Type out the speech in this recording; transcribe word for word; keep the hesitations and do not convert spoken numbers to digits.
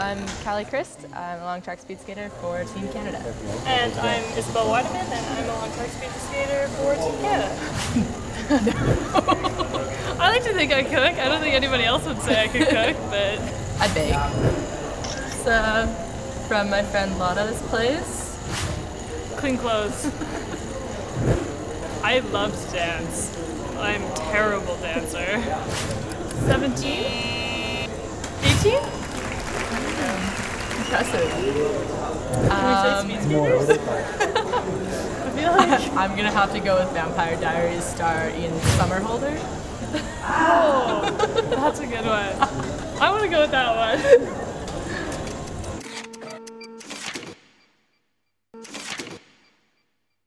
I'm Callie Christ. I'm a long track speed skater for Team Canada. And I'm Isabel Waterman, and I'm a long track speed skater for Team Canada. I like to think I cook. I don't think anybody else would say I could cook, but I bake. So, uh, from my friend Lotta's place. Clean clothes. I love to dance. I'm a terrible dancer. seventeen? eighteen? Impressive. Can we say speed skaters? I feel like I'm gonna have to go with Vampire Diaries star Ian Somerhalder. Oh, that's a good one. I want to go with that one.